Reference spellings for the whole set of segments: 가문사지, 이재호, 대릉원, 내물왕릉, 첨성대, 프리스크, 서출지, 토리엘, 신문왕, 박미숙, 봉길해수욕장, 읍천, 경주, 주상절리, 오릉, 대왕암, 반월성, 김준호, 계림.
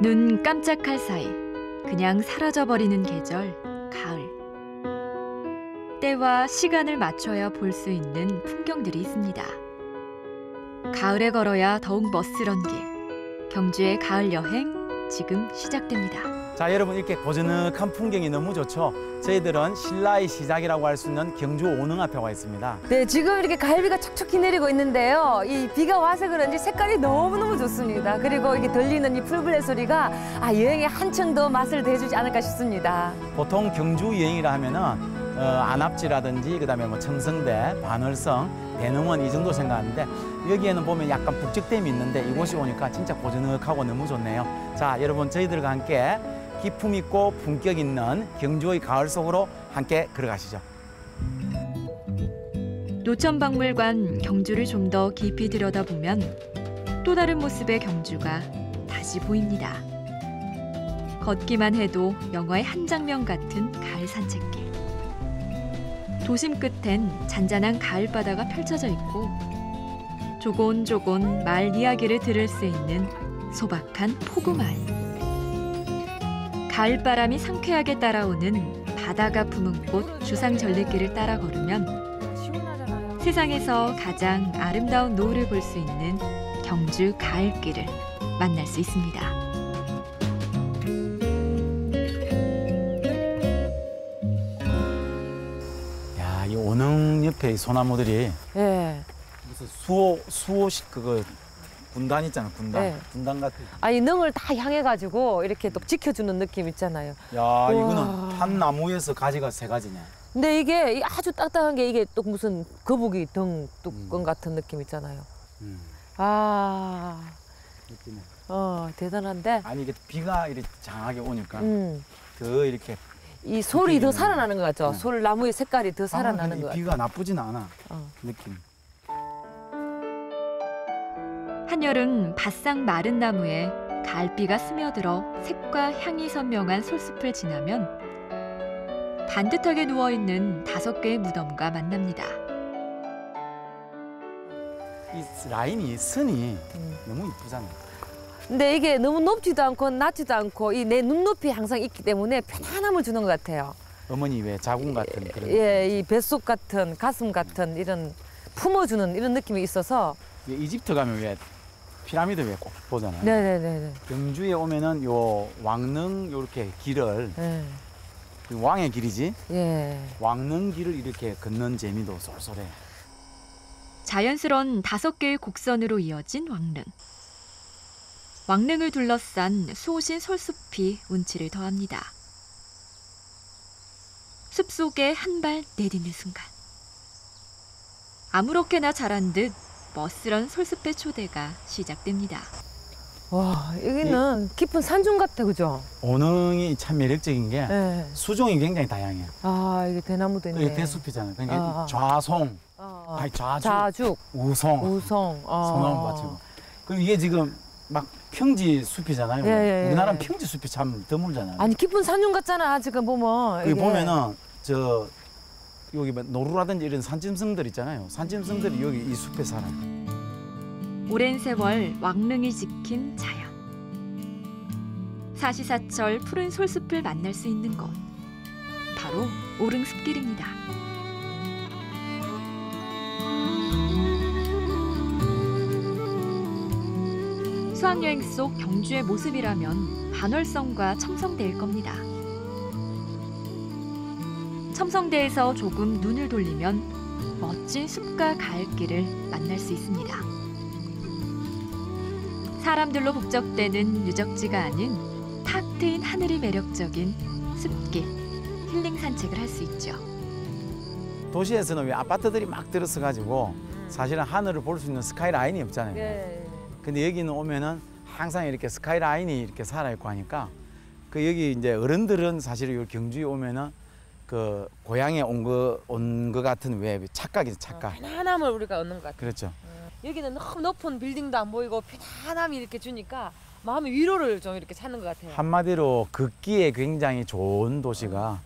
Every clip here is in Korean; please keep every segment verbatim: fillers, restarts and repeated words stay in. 눈 깜짝할 사이 그냥 사라져버리는 계절, 가을. 때와 시간을 맞춰야 볼 수 있는 풍경들이 있습니다. 가을에 걸어야 더욱 멋스런 길, 경주의 가을 여행 지금 시작됩니다. 자, 여러분, 이렇게 고즈넉한 풍경이 너무 좋죠. 저희들은 신라의 시작이라고 할 수 있는 경주 오릉 앞에 와 있습니다. 네, 지금 이렇게 가을비가 촉촉히 내리고 있는데요. 이 비가 와서 그런지 색깔이 너무너무 좋습니다. 그리고 이게 들리는 이 풀벌레 소리가 아, 여행에 한층 더 맛을 더해주지 않을까 싶습니다. 보통 경주 여행이라 하면은 어, 안압지라든지 그다음에 뭐 첨성대, 반월성, 대릉원 이 정도 생각하는데 여기에는 보면 약간 북적댐이 있는데 이곳이 오니까 진짜 고즈넉하고 너무 좋네요. 자, 여러분, 저희들과 함께 기품 있고 품격 있는 경주의 가을 속으로 함께 걸어가시죠. 노천박물관 경주를 좀 더 깊이 들여다보면 또 다른 모습의 경주가 다시 보입니다. 걷기만 해도 영화의 한 장면 같은 가을 산책길. 도심 끝엔 잔잔한 가을바다가 펼쳐져 있고 조곤조곤 마을 이야기를 들을 수 있는 소박한 포구마을. 가을바람이 상쾌하게 따라오는 바다가 품은 꽃 주상절리길을 따라 걸으면 세상에서 가장 아름다운 노을을 볼 수 있는 경주 가을길을 만날 수 있습니다. 옆에 소나무들이 예. 무슨 수호 수호식 그거 분단 있잖아, 분단 예. 분단 같은. 아니, 능을 다 향해 가지고 이렇게 또 지켜주는 느낌 있잖아요. 야, 우와. 이거는 한 나무에서 가지가 세 가지네. 근데 이게 아주 딱딱한 게 이게 또 무슨 거북이 등 뚜껑 음. 같은 느낌 있잖아요. 음. 아, 느낌이. 어, 대단한데. 아니, 이게 비가 이렇게 장하게 오니까 음. 더 이렇게. 이 솔이 더 살아나는 것 같죠? 네. 솔 나무의 색깔이 더 살아나는 아, 것 같아요. 비가 나쁘진 않아, 어. 느낌. 한여름 바싹 마른 나무에 가을비가 스며들어 색과 향이 선명한 솔숲을 지나면 반듯하게 누워있는 다섯 개의 무덤과 만납니다. 이 라인이, 선이 음. 너무 이쁘잖아요. 근데 이게 너무 높지도 않고 낮지도 않고 이 내 눈높이 항상 있기 때문에 편안함을 주는 것 같아요. 어머니 왜 자궁 같은 그런. 예, 이 뱃속 같은 가슴 같은 이런 품어주는 이런 느낌이 있어서. 이집트 가면 왜 피라미드 왜 꼭 보잖아요. 네네네. 경주에 오면은 요 왕릉 요렇게 길을 네. 왕의 길이지. 예. 왕릉 길을 이렇게 걷는 재미도 쏠쏠해. 자연스러운 다섯 개의 곡선으로 이어진 왕릉. 왕릉을 둘러싼 수호신 솔숲이 운치를 더합니다. 숲 속에 한 발 내딛는 순간. 아무렇게나 자란 듯 멋스런 솔숲의 초대가 시작됩니다. 와, 여기는 깊은 산중 같아, 그죠? 오릉이 참 매력적인 게 네. 수종이 굉장히 다양해요. 아, 이게 대나무도 있네. 이게 대숲이잖아요. 그러니까 아, 좌송, 아, 아니, 좌죽, 좌죽, 우송, 우송, 아. 소나무 받치고. 그럼 이게 지금 막 평지 숲이잖아요. 예, 예, 우리나라는 예. 평지 숲이 참 드물잖아요. 아니, 깊은 산중 같잖아, 지금 보면. 여기 보면은 저 여기 노루라든지 이런 산짐승들 있잖아요. 산짐승들이 여기 이 숲에 살아요. 오랜 세월 왕릉이 지킨 자연. 사시사철 푸른 솔숲을 만날 수 있는 곳. 바로 오릉 숲길입니다. 수학여행 속 경주의 모습이라면 반월성과 첨성대일 겁니다. 첨성대에서 조금 눈을 돌리면 멋진 숲과 가을길을 만날 수 있습니다. 사람들로 북적대는 유적지가 아닌 탁 트인 하늘이 매력적인 숲길, 힐링 산책을 할 수 있죠. 도시에서는 왜 아파트들이 막 들어서가지고 사실은 하늘을 볼 수 있는 스카이라인이 없잖아요. 예. 근데 여기는 오면은 항상 이렇게 스카이라인이 이렇게 살아있고 하니까 그 여기 이제 어른들은 사실 요 경주에 오면은 그 고향에 온 거 온 거 같은 왜 착각이죠, 착각. 어, 편안함을 우리가 얻는 것 같아요. 그렇죠. 음. 여기는 너무 높은 빌딩도 안 보이고 편안함이 이렇게 주니까 마음의 위로를 좀 이렇게 찾는 것 같아요. 한마디로 걷기에 굉장히 좋은 도시가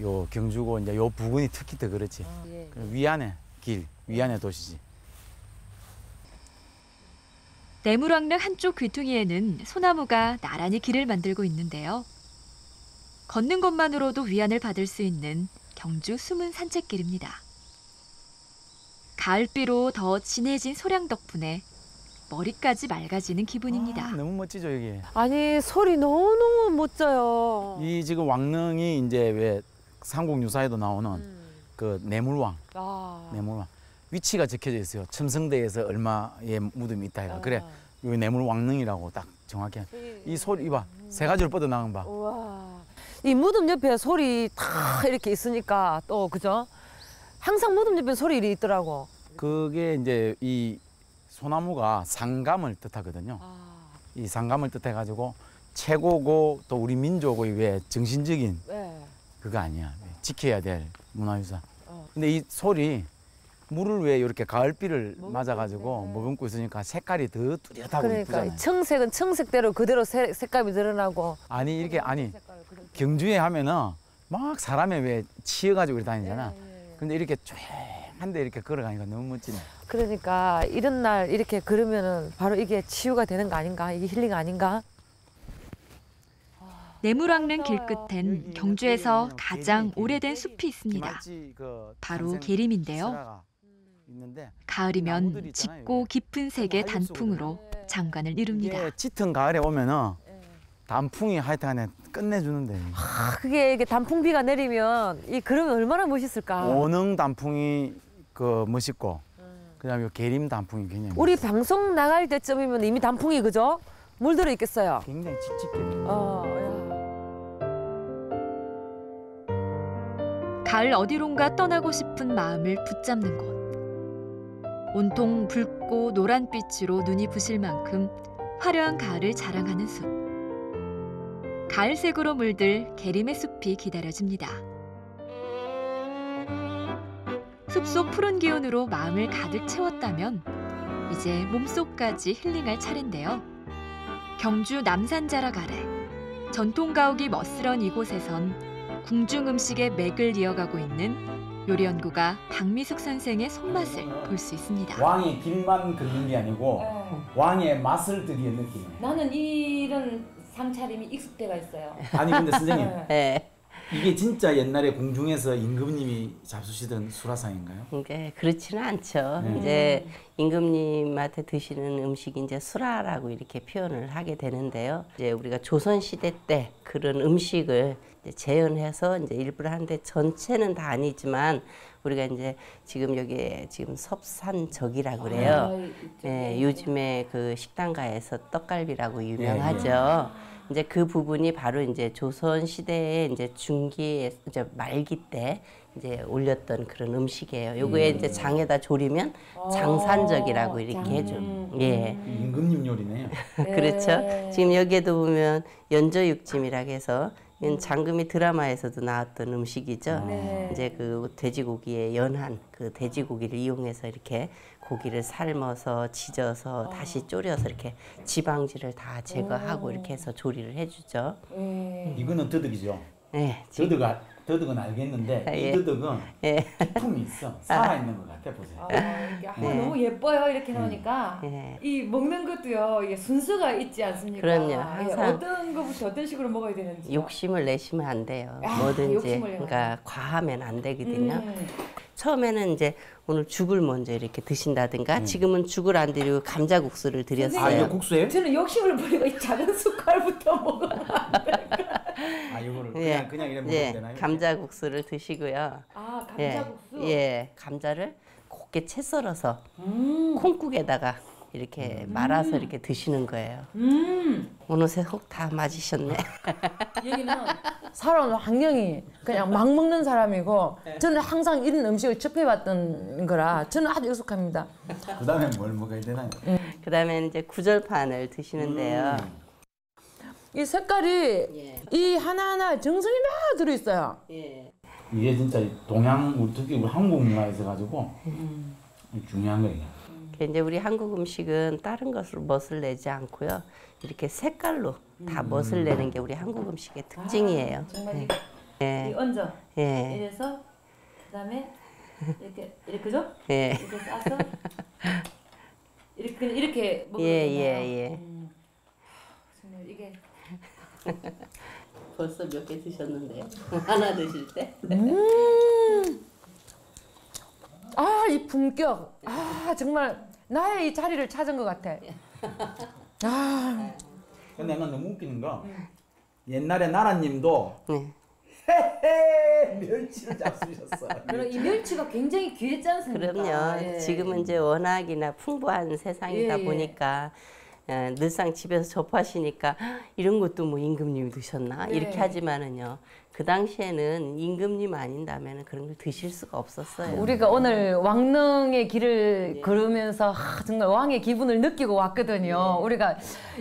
음. 요 경주고 이제 요 부근이 특히 더 그렇지. 어, 예. 위안의 길, 위안의 도시지. 내물왕릉 한쪽 귀퉁이에는 소나무가 나란히 길을 만들고 있는데요. 걷는 것만으로도 위안을 받을 수 있는 경주 숨은 산책길입니다. 가을비로 더 진해진 소량 덕분에 머리까지 맑아지는 기분입니다. 아, 너무 멋지죠, 여기. 아니, 소리 너무너무 멋져요. 이 지금 왕릉이 이제 왜 삼국유사에도 나오는 음. 그 내물왕, 아. 내물왕. 위치가 적혀져 있어요. 첨성대에서 얼마의 무덤이 있다 해가. 아. 그래, 여기 내물왕릉이라고 딱 정확히. 이 소리 봐, 음. 세 가지로 뻗어나간 봐. 우와. 이 무덤 옆에 소리 다 이렇게 있으니까 또, 그죠? 항상 무덤 옆에 소리 있더라고. 그게 이제 이 소나무가 상감을 뜻하거든요. 아. 이 상감을 뜻해가지고 최고고 또 우리 민족의 왜 정신적인 네. 그거 아니야. 지켜야 될 문화유산. 어. 근데 이 소리 물을 왜 이렇게 가을비를 맞아가지고 네. 머금고 있으니까 색깔이 더 뚜렷하고 그러니까 예쁘잖아요. 청색은 청색대로 그대로 세, 색감이 드러나고. 아니 이렇게 아니 경주에 하면은 막 사람에 왜 치여가지고 이렇게 다니잖아. 예, 예, 예. 근데 이렇게 조용한데 이렇게 걸어가니까 너무 멋지네. 그러니까 이런 날 이렇게 걸으면은 바로 이게 치유가 되는 거 아닌가? 이게 힐링 아닌가? 내물왕릉 길끝엔 경주에서 가장 오래된 숲이 있습니다. 바로 계림인데요. 가을이면 짙고 깊은 색의 단풍으로 장관을 이룹니다. 짙은 가을에 오면은 단풍이 하여튼간에 끝내주는데. 아, 그게 이게 단풍비가 내리면 이 그러면 얼마나 멋있을까? 오릉 단풍이 그 멋있고. 그다음에 계림 단풍이 굉장히 우리 멋있어요. 방송 나갈 때쯤이면 이미 단풍이 그죠? 물들어 있겠어요. 굉장히 칙칙해. 어, 가을 어디론가 떠나고 싶은 마음을 붙잡는 곳. 온통 붉고 노란빛으로 눈이 부실 만큼 화려한 가을을 자랑하는 숲. 가을색으로 물들 계림의 숲이 기다려집니다. 숲속 푸른 기운으로 마음을 가득 채웠다면 이제 몸속까지 힐링할 차례인데요. 경주 남산자락 아래 전통 가옥이 멋스런 이곳에선 궁중 음식의 맥을 이어가고 있는 요리 연구가 박미숙 선생의 손맛을 볼 수 있습니다. 왕의 길만 긁는 게 아니고 왕의 맛을 들이는 느낌이에요. 나는 이런 상차림이 익숙대가 있어요. 아니 근데 선생님. 네. 이게 진짜 옛날에 공중에서 임금님이 잡수시던 수라상인가요? 이게 그렇지는 않죠. 네. 이제 임금님한테 드시는 음식이 이제 수라라고 이렇게 표현을 하게 되는데요. 이제 우리가 조선 시대 때 그런 음식을 이제 재현해서 이제 일부러 하는데 전체는 다 아니지만 우리가 이제 지금 여기에 지금 섭산적이라고 그래요. 아, 네, 요즘에 그 식당가에서 떡갈비라고 유명하죠. 네. 이제 그 부분이 바로 이제 조선 시대의 이제 중기 이제 말기 때 이제 올렸던 그런 음식이에요. 요거에 음. 이제 장에다 조리면 장산적이라고 이렇게 장. 해줘. 예. 임금님 요리네요. 그렇죠. 지금 여기에도 보면 연저육찜이라고 해서 장금이 드라마에서도 나왔던 음식이죠. 네. 이제 그 돼지고기에 연한 그 돼지고기를 이용해서 이렇게 고기를 삶아서 지져서 다시 졸여서 이렇게 지방질을 다 제거하고 음. 이렇게 해서 조리를 해주죠. 음. 이거는 더덕이죠. 네, 더덕 아, 더덕은 알겠는데 아, 예. 이 더덕은 예. 기품이 있어. 살아 있는 것 같아 보세요. 아, 야, 네. 너무 예뻐요 이렇게 나오니까. 네. 이 먹는 것도요 이게 순서가 있지 않습니까? 그럼요. 항상 어떤 것부터 어떤 식으로 먹어야 되는지. 욕심을 내시면 안 돼요. 아, 뭐든지 그러니까 과하면 안 되거든요. 음. 처음에는 이제 오늘 죽을 먼저 이렇게 드신다든가 음. 지금은 죽을 안 드리고 감자국수를 드렸어요. 아, 이거 국수예요? 저는 욕심을 버리고 이 작은 숟갈부터 먹어야 될까? 아, 이거를 그냥, 예. 그냥 이렇게 먹으면 예. 되나요? 감자국수를 드시고요. 아, 감자국수? 예, 예. 감자를 곱게 채 썰어서 음. 콩국에다가 이렇게 음. 말아서 이렇게 드시는 거예요. 음. 어느새 혹 다 맞으셨네. 여기는 살아온 환경이 그냥 막 먹는 사람이고 저는 항상 이런 음식을 접해봤던 거라 저는 아주 익숙합니다. 그 다음에 뭘 먹어야 되나요? 음. 그 다음에 이제 구절판을 드시는데요. 음. 이 색깔이 예. 이 하나하나 정성이 다 들어있어요. 예. 이게 진짜 동양, 특히 우리 한국 문화에서 가지고 음. 중요한 거예요. 이제 우리 한국 음식은 다른 것으로 멋을 내지 않고요. 이렇게 색깔로 다 멋을 내는 게 우리 한국 음식의 특징이에요. 아, 정말 네. 이 얹어. 예. 이래서 그다음에 이렇게 이렇게죠? 예. 이렇게 싸서 이렇게 그냥 이렇게 먹으면 예예예. 예. 음. 이게 벌써 몇 개 드셨는데요? 하나 드실 때? 네. 음. 아, 이 품격. 아, 정말 나의 이 자리를 찾은 것 같아. 아. 근데 내가 너무 웃기는 거. 옛날에 나라님도 응. 헤헤 멸치를 잡수셨어. 그럼 이 멸치가 굉장히 귀했지 않습니까? 그럼요. 예. 지금은 이제 워낙이나 풍부한 세상이다 예, 보니까 예. 늘상 집에서 접하시니까 이런 것도 뭐 임금님이 드셨나 예. 이렇게 하지만은요. 그 당시에는 임금님 아닌다면 그런 걸 드실 수가 없었어요. 우리가 오늘 왕릉의 길을 예. 걸으면서 하, 정말 왕의 기분을 느끼고 왔거든요. 예. 우리가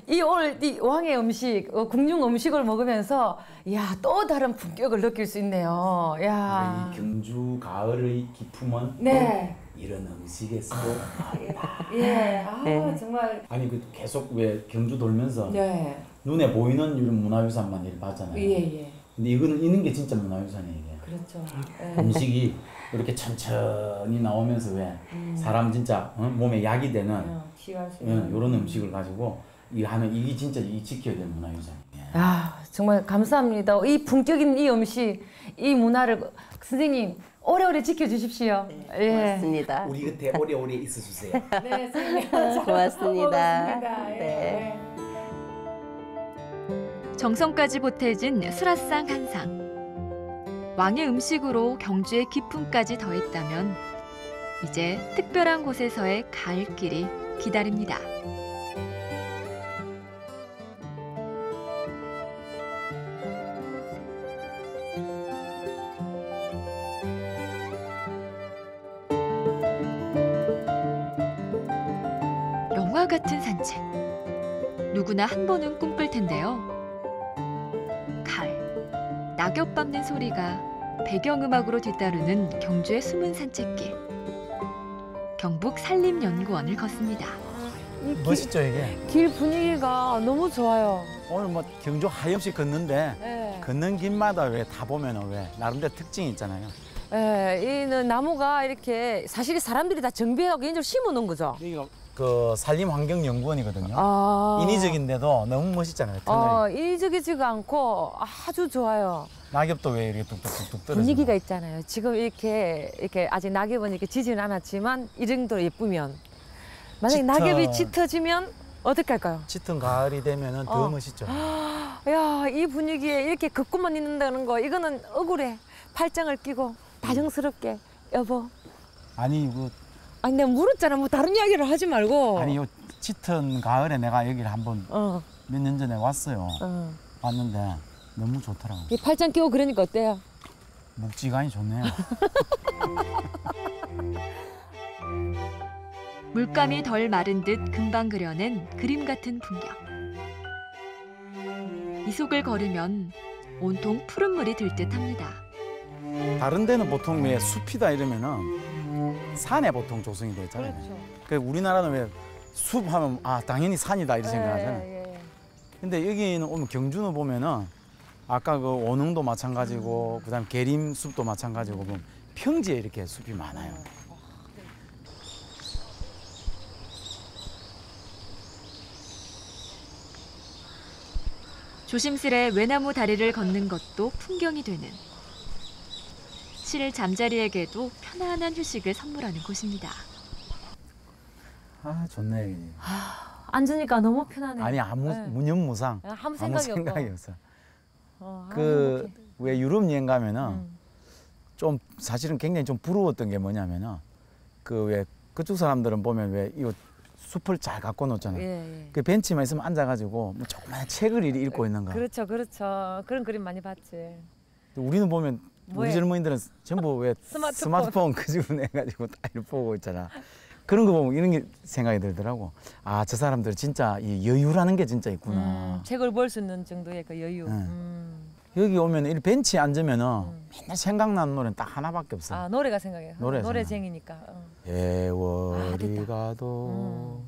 이 오늘 이 왕의 음식, 궁중 음식을 먹으면서 이야, 또 다른 품격을 느낄 수 있네요. 야. 이 경주 가을의 기품은 네. 이런 음식에서도 나온다. 예, 아, 네. 정말. 아니 그 계속 왜 경주 돌면서 네. 눈에 보이는 이런 문화유산만 이렇게 봤잖아요. 예, 예. 근데 이거는 있는 게 진짜 문화유산이에요. 이게. 그렇죠. 네. 음식이 이렇게 천천히 나오면서 왜 음. 사람 진짜 어? 몸에 약이 되는 이런 네, 음식을 가지고 이 하는 이게 진짜 이 지켜야 될 문화유산이에요. 아 정말 감사합니다. 이 품격인 이 음식, 이 문화를 선생님 오래오래 지켜주십시오. 네, 고맙습니다. 예. 우리 곁에 오래오래 있어주세요. 네, 선생님. 고맙습니다. 고맙습니다. 네. 네. 정성까지 보태진 수라상 한상. 왕의 음식으로 경주의 기품까지 더했다면 이제 특별한 곳에서의 가을길이 기다립니다. 영화 같은 산책. 누구나 한 번은 꿈꿀 텐데요. 낙엽 밟는 소리가 배경음악으로 뒤따르는 경주의 숨은 산책길. 경북 산림연구원을 걷습니다. 멋있죠 이게? 길 분위기가 너무 좋아요. 오늘 뭐 경주 하염시 걷는데 네. 걷는 길마다 왜 다 보면 왜 나름대로 특징이 있잖아요. 네, 이는 나무가 이렇게 사실 사람들이 다 정비하고 개인적으로 심어놓은 거죠? 이거. 그 산림환경연구원이거든요. 아 인위적인데도 너무 멋있잖아요. 어, 인위적이지가 않고 아주 좋아요. 낙엽도 왜 이렇게 뚝뚝뚝뚝 떨어지고 분위기가 있잖아요. 지금 이렇게 이렇게 아직 낙엽은 이렇게 지지는 않았지만 이 정도로 예쁘면 만약에 짙어, 낙엽이 짙어지면 어떻게 할까요? 짙은 가을이 되면은 더 어. 멋있죠. 야, 이 분위기에 이렇게 걷고만 있는다는 거 이거는 억울해. 팔짱을 끼고 다정스럽게 여보. 아니 이거. 뭐. 아니 내가 물었잖아. 뭐 다른 이야기를 하지 말고. 아니 요 짙은 가을에 내가 여기를 한번 어. 몇 년 전에 왔어요. 어. 왔는데 너무 좋더라고. 이 팔짱 끼고 그러니까 어때요? 묵지간이 좋네요. 물감이 덜 마른 듯 금방 그려낸 그림 같은 풍경. 이 속을 걸으면 온통 푸른 물이 들듯 합니다. 다른 데는 보통 왜 숲이다 이러면은 산에 보통 조성이 되어 있잖아요. 그렇죠. 그러니까 우리나라는 왜 숲하면 아 당연히 산이다 이런 생각하잖아요. 예, 예. 근데 여기는 오면 경주는 보면은 아까 그 오릉도 마찬가지고 음. 그다음 계림 숲도 마찬가지고 보면 평지에 이렇게 숲이 많아요. 조심스레 외나무 다리를 걷는 것도 풍경이 되는. 실 잠자리에게도 편안한 휴식을 선물하는 곳입니다. 아 좋네 여기. 아, 앉으니까 너무 편하네요. 아니 아무 네. 무념무상. 아무 생각이, 아무 생각이 없어. 어, 그 왜 유럽 여행 가면은 음. 좀 사실은 굉장히 좀 부러웠던 게 뭐냐면은 그 왜 그쪽 사람들은 보면 왜 이 숲을 잘 갖고 놓잖아요. 예, 예. 그 벤치만 있으면 앉아가지고 뭐 조그만 책을 읽고 있는 거. 그렇죠, 그렇죠. 그런 그림 많이 봤지. 우리는 보면. 뭐해? 우리 젊은이들은 전부 왜 스마트폰, 스마트폰 그집으로 내가지고 다 이렇게 보고 있잖아. 그런 거 보면 이런 게 생각이 들더라고. 아, 저 사람들 진짜 이 여유라는 게 진짜 있구나. 음, 책을 볼 수 있는 정도의 그 여유. 네. 음. 여기 오면 이 벤치에 앉으면 음. 맨날 생각나는 노래는 딱 하나밖에 없어. 아, 노래가 생각해요. 노래잖아. 노래쟁이니까. 어. 세월이 아, 가도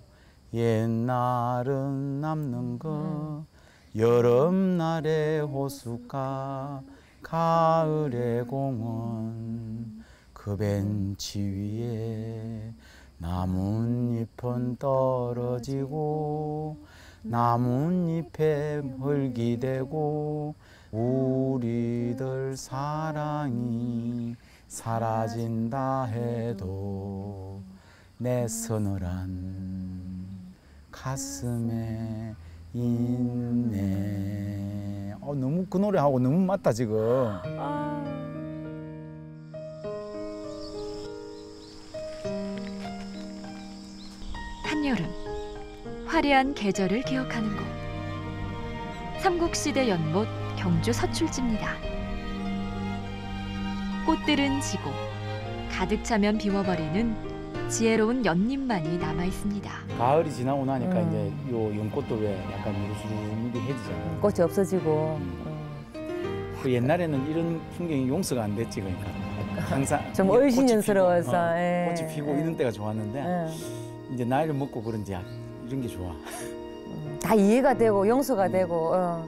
음. 옛날은 남는 거 음. 여름날의 호숫가 가을의 공원 그 벤치 위에 나뭇잎은 떨어지고 나뭇잎에 흙이 되고 우리들 사랑이 사라진다 해도 내 서늘한 가슴에 있네. 어, 너무 그 노래하고 너무 맞다 지금. 아... 한여름, 화려한 계절을 기억하는 곳. 삼국시대 연못 경주 서출지입니다. 꽃들은 지고 가득 차면 비워버리는 지혜로운 연잎만이 남아있습니다. 가을이 지나고 나니까 음. 이제 요 연꽃도 왜 약간 무르스무리해지잖아요. 꽃이 없어지고. 음. 그 옛날에는 이런 풍경이 용서가 안 됐지. 그러니까 항상 좀 얼씬연스러워서 꽃이, 꽃이 피고 이런 때가 좋았는데 에. 이제 나이를 먹고 그런지 이런 게 좋아. 다 이해가 되고 용서가 음. 되고. 어.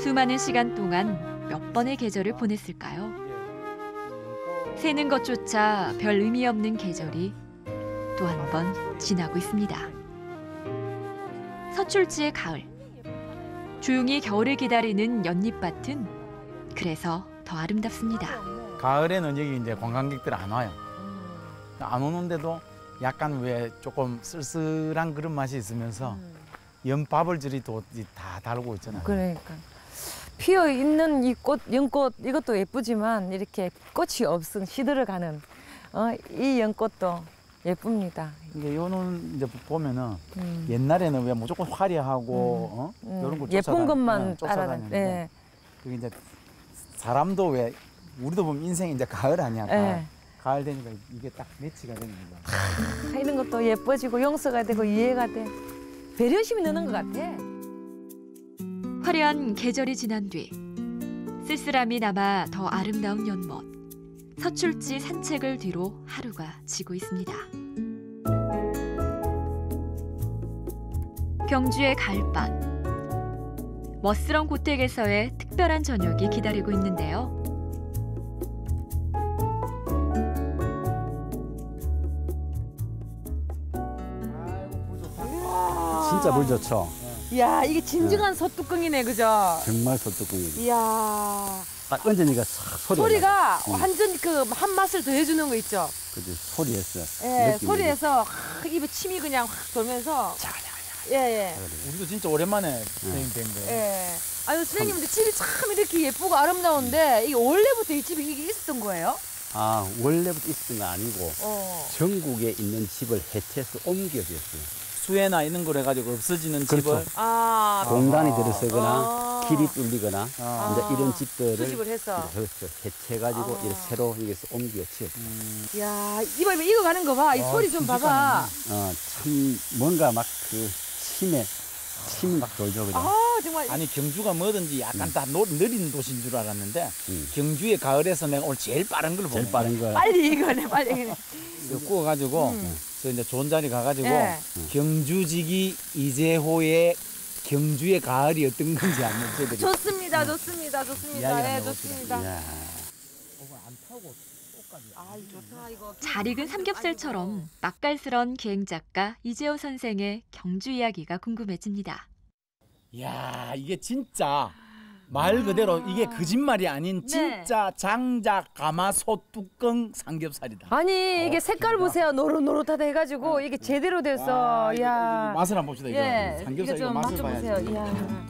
수많은 시간 동안 몇 번의 계절을 보냈을까요? 새는 것조차 별 의미 없는 계절이 또 한 번 지나고 있습니다. 서출지의 가을. 조용히 겨울을 기다리는 연잎밭은 그래서 더 아름답습니다. 가을에는 여기 이제 관광객들 안 와요. 안 오는데도 약간 왜 조금 쓸쓸한 그런 맛이 있으면서 연바벌들이 또 다 달고 있잖아요. 그러니까 피어 있는 이 꽃, 연꽃 이것도 예쁘지만 이렇게 꽃이 없은 시들어가는 어, 이 연꽃도 예쁩니다. 이제 요는 이제 보면은 음. 옛날에는 왜 무조건 화려하고 음. 어? 음. 이런 걸 예쁜 쫓아다니, 것만 쫓아다니는데 네. 그게 이제 사람도 왜 우리도 보면 인생이 이제 가을 아니야. 네. 가을 되니까 이게 딱 매치가 되는 거야. 이런 것도 예뻐지고 용서가 되고 이해가 돼. 배려심이 느는 것 같아. 화려한 계절이 지난 뒤 쓸쓸함이 남아 더 아름다운 연못. 서출지 산책을 뒤로 하루가 지고 있습니다. 경주의 가을밤. 멋스러운 고택에서의 특별한 저녁이 기다리고 있는데요. 진짜 물 좋죠? 이야, 이게 진정한 네. 솥뚜껑이네, 그죠? 정말 솥뚜껑이죠. 이야. 딱 얹으니까 소리가. 소리가 나죠. 완전 그 한 맛을 더해주는 거 있죠? 그죠, 소리에서. 예, 소리에서 확 입에 침이 그냥 확 돌면서. 예, 예. 우리도 진짜 오랜만에 선생님 된 거예요. 예. 아니, 선생님, 근데 집이 참 이렇게 예쁘고 아름다운데, 이게 원래부터 이 집이 이게 있었던 거예요? 아, 원래부터 있었던 건 아니고, 어. 전국에 있는 집을 해체해서 옮겨졌어요. 수해나 이런 걸 해가지고 없어지는 그렇죠. 집을 아, 공간이 들어서거나 아 길이 뚫리거나 아 이제 이런 집들을 수집을 해서 해체해가지고 아 새로 여기서 옮겨 치웠죠. 음. 이야, 이봐, 이거 가는 거 봐. 이 아, 소리 좀 봐봐. 어, 참 뭔가 막 그 침에 침이 막 돌죠. 그냥. 아, 정말. 아니, 경주가 뭐든지 약간 음. 다 노, 느린 도시인 줄 알았는데 음. 경주의 가을에서 내가 오늘 제일 빠른 걸 보네. 제일 빠른 거야. 빨리 이거네, 빨리 이거네. 이거 구워가지고. 음. 그래서 이제 좋은 자리 가가지고 예. 경주지기 이재호의 경주의 가을이 어떤 건지 한번 보여드릴게요. 좋습니다, 좋습니다, 좋습니다. 네, 좋습니다. 잘 익은 삼겹살처럼 맛깔스런 기행 작가 이재호 선생의 경주 이야기가 궁금해집니다. 이야, 이게 진짜 말 그대로 이게 거짓말이 아닌 진짜 네. 장작 가마솥 뚜껑 삼겹살이다. 아니 이게 어, 색깔 진짜. 보세요. 노릇노릇하다 해가지고 네. 이게 제대로 돼서. 와, 야. 이거, 이거 맛을 한번 봅시다. 이거. 예. 삼겹살 이거 맛을 봐야지. 야.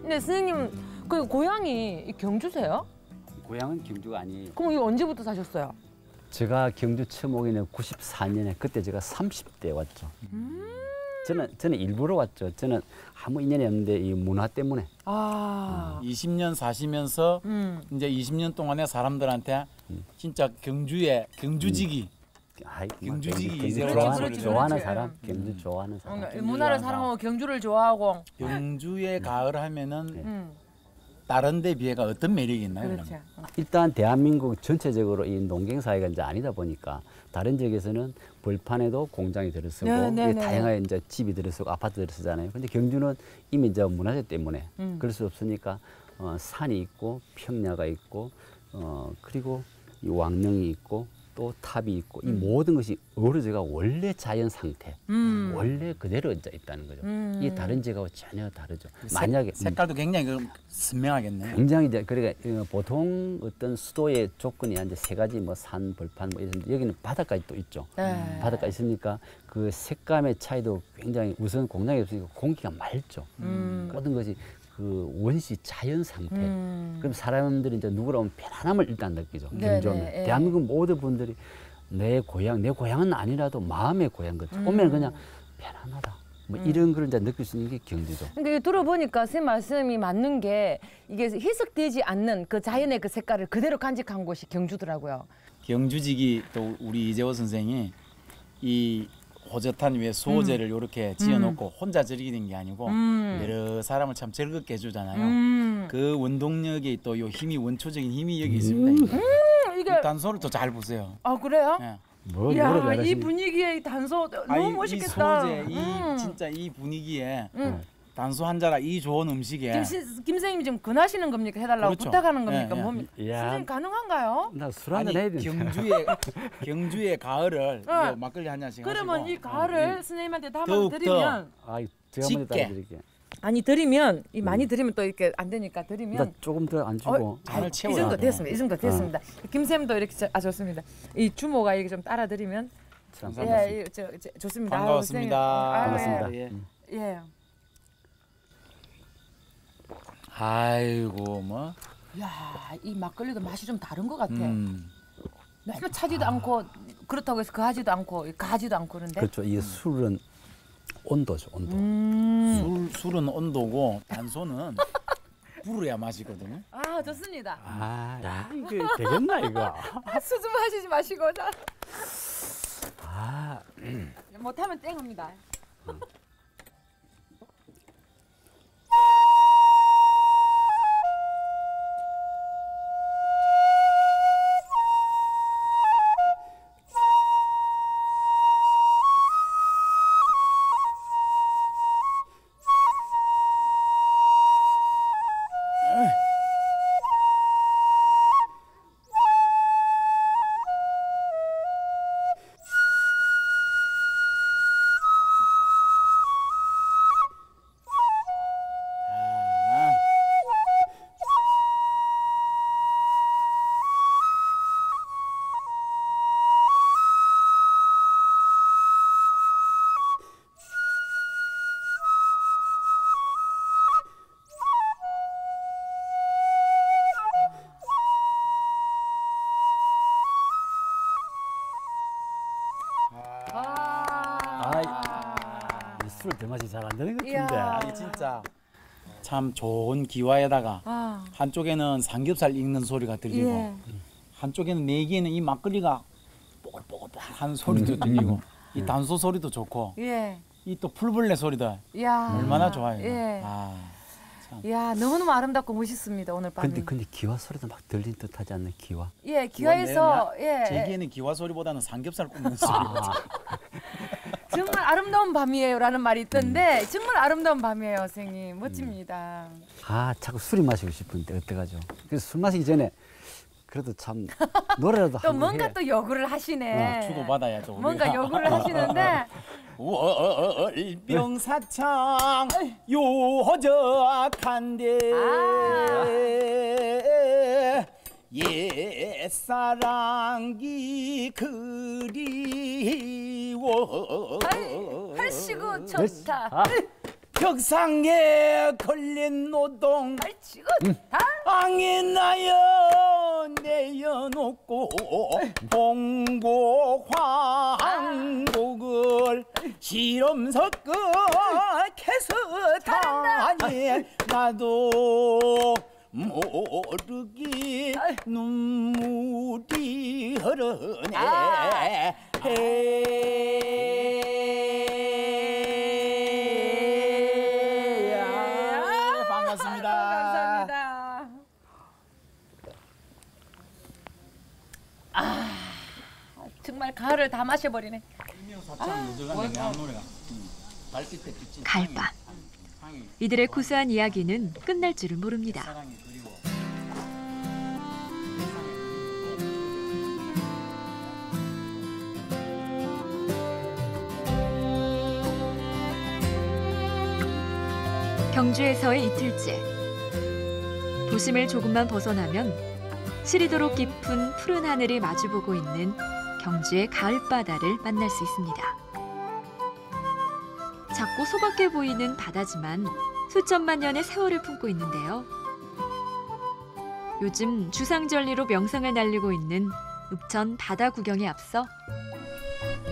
근데 선생님 그 고향이 경주세요? 고향은 경주가 아니에요. 그럼 이거 언제부터 사셨어요? 제가 경주 처음 오기는 구십사 년에 그때 제가 삼십 대에 왔죠. 음 저는 저는 일부러 왔죠. 저는 아무 인연이 없는데 이 문화 때문에. 아 음. 이십 년 사시면서 음. 이제 이십 년 동안에 사람들한테 음. 진짜 경주의 경주지기. 음. 아이, 경주지기 경주 이제 좋아하는, 좋아하는 사람, 경주 좋아하는 사람. 음. 문화를 사랑하고 경주를 좋아하고. 경주의 음. 가을 하면은. 네. 음. 다른 데 비해가 어떤 매력이 있나요? 그렇죠. 일단 대한민국 전체적으로 이 농경사회가 이제 아니다 보니까 다른 지역에서는 벌판에도 공장이 들어서고 네, 네, 네. 다양한 이제 집이 들어서고 아파트 들어서잖아요. 근데 경주는 이미 이제 문화재 때문에 음. 그럴 수 없으니까 어, 산이 있고 평야가 있고 어, 그리고 이 왕릉이 있고 또 탑이 있고 음. 이 모든 것이 어우러져가 원래 자연 상태 음. 원래 그대로 있다는 거죠. 음. 이게 다른 지역하고 전혀 다르죠. 세, 만약에 색깔도 굉장히 그럼 선명하겠네요. 굉장히 이제 그러니까 보통 어떤 수도의 조건이 한 세 가지 뭐 산, 벌판 뭐 이런 여기는 바닷가에 또 있죠. 네. 바닷가 있으니까 그 색감의 차이도 굉장히 우선 공장이 없으니까 공기가 맑죠. 음. 모든 것이 그 원시 자연 상태. 음. 그럼 사람들이 이제 누구나 오면 편안함을 일단 느끼죠. 경주하면. 대한민국 모든 분들이 내 고향, 내 고향은 아니라도 마음의 고향 같죠. 음. 오면 그냥 편안하다. 뭐 음. 이런 걸 이제 느낄 수 있는 게 경주죠. 그러니까 들어보니까 선생님 말씀이 맞는 게 이게 희석되지 않는 그 자연의 그 색깔을 그대로 간직한 곳이 경주더라고요. 경주지기 또 우리 이재호 선생이 이 호젓한 위에 수호제를 음. 이렇게 지어놓고 음. 혼자 즐기는 게 아니고 음. 여러 사람을 참 즐겁게 해주잖아요. 음. 그 원동력이 또 요 힘이 원초적인 힘이 여기 있습니다. 음. 음, 이게 단소를 또 잘 보세요. 아 그래요? 네. 뭐, 야, 이 분위기에 단소 아, 너무 이, 멋있겠다. 이 소재, 음. 이 진짜 이 분위기에 음. 단소 한 자락 이 좋은 음식에 김, 시, 김 선생님이 지금 근하시는 겁니까? 해달라고 그렇죠. 부탁하는 겁니까? 예, 예. 뭡니까? 야, 선생님 가능한가요? 나 술 한잔 해야 되는데 경주의, 경주의 가을을 네. 뭐 막걸리 한 잔씩 그러면 하시고. 이 가을을 어, 선생님한테 담아드리면 아, 짓게 아니 드리면 이 많이 드리면 또 이렇게 안 되니까 드리면 조금 더 안 주고 잔을 어, 채워야 이 정도 됐습니다. 이 정도 됐습니다. 어. 김 쌤도 이렇게 아 좋습니다. 이 주모가 이렇게 좀 따라 드리면 감사합니다. 예, 저, 저, 좋습니다. 반가웠습니다. 아, 반갑습니다. 아, 예. 예. 예. 아이고 뭐. 야, 이 막걸리도 맛이 좀 다른 것 같아. 음. 너무 차지도 아. 않고 그렇다고 해서 그하지도 않고 가지도 않고 그런데. 그렇죠. 이 술은 온도죠, 온도. 음. 술 술은 온도고 단소는 불어야 맛이거든요. 아 좋습니다. 아, 야, 이게 되겠나 이거. 수줍어 하시지 마시고. 나. 아. 음. 못하면 땡합니다. 음. 맛이 잘 안 되는 것 같은데. 아니, 진짜 참 좋은 기와에다가 아. 한쪽에는 삼겹살 익는 소리가 들리고 예. 한쪽에는 내기에는 이 막걸리가 뽀글뽀글한 소리도 들리고 이 단소 소리도 좋고 예. 이 또 풀벌레 소리도 야. 얼마나 좋아요. 예. 아, 야 너무너무 아름답고 멋있습니다 오늘 밤이. 근데 근데 기와 소리도 막 들린 듯하지 않는 기와. 예 기와에서 예. 제기에는 기와 소리보다는 삼겹살 굽는 소리가. 정말 아름다운 밤이에요 라는 말이 있던데 음. 정말 아름다운 밤이에요 선생님. 멋집니다. 음. 아 자꾸 술이 마시고 싶은데 어떡하죠. 그래서 술 마시기 전에 그래도 참 노래라도 또 뭔가 또 요구를 하시네. 어, 주고받아야죠. 뭔가 요구를 하시는데 월병사창 요적한데 아. 옛사랑이 그리워 할시고 좋다 아. 벽상에 걸린 노동 할시고 좋다 땅에 나여 내여놓고 봉곡 황곡을 시름 섞어 캐스탄다니 나도 모르게 눈물이 흐르네. 아. 에이. 아, 반갑습니다. 감사합니다. 정말 가을을 다 마셔버리네. 가을밤. 이들의 구수한 이야기는 끝날 줄을 모릅니다. 경주에서의 이틀째. 도심을 조금만 벗어나면 시리도록 깊은 푸른 하늘이 마주보고 있는 경주의 가을바다를 만날 수 있습니다. 작고 소박해 보이는 바다지만 수천만 년의 세월을 품고 있는데요. 요즘 주상절리로 명성을 날리고 있는 읍천 바다 구경에 앞서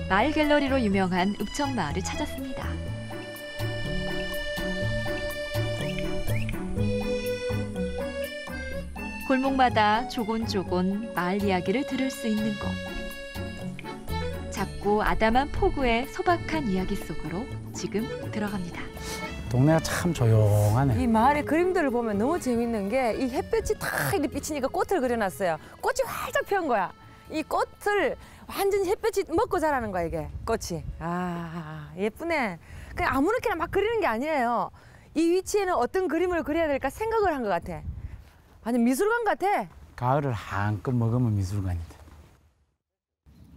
마을 갤러리로 유명한 읍천 마을을 찾았습니다. 골목마다 조곤조곤 마을 이야기를 들을 수 있는 곳. 작고 아담한 포구의 소박한 이야기 속으로 지금 들어갑니다. 동네가 참 조용하네. 이 마을의 그림들을 보면 너무 재밌는 게 이 햇볕이 탁 이렇게 비치니까 꽃을 그려놨어요. 꽃이 활짝 피는 거야. 이 꽃을 완전히 햇볕이 먹고 자라는 거야, 이게. 꽃이. 아, 예쁘네. 그냥 아무렇게나 막 그리는 게 아니에요. 이 위치에는 어떤 그림을 그려야 될까 생각을 한 것 같아. 아니, 미술관 같아. 가을을 한껏 먹으면 미술관이다.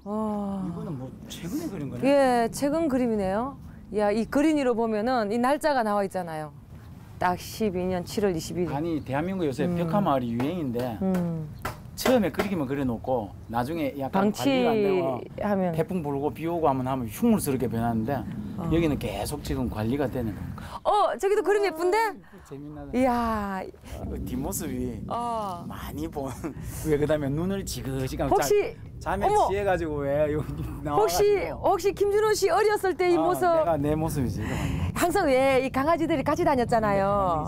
와. 이거는 뭐 최근에 그린 거네. 예, 최근 그림이네요. 야, 이 그린이로 보면은 이 날짜가 나와 있잖아요. 딱 십이년 칠월 이십일 일. 아니, 대한민국 요새 음. 벽화 마을이 유행인데 음. 처음에 그리기만 그려놓고 나중에 약간 방치... 관리가 안 되고 하면... 태풍 불고 비 오고 하면 하면 흉물스럽게 변하는데 어. 여기는 계속 지금 관리가 되는 거니까. 어, 저기도 그림 예쁜데? 재밌나? 이야. 그 뒷모습이 어. 많이 본. 왜 그다음에 눈을 지그시 감고 혹시 자, 잠에 어머. 취해가지고 왜 여기 나와. 혹시 혹시 김준호 씨 어렸을 때 이 어, 모습. 내가 내 모습이지. 항상 왜 이 강아지들이 같이 다녔잖아요.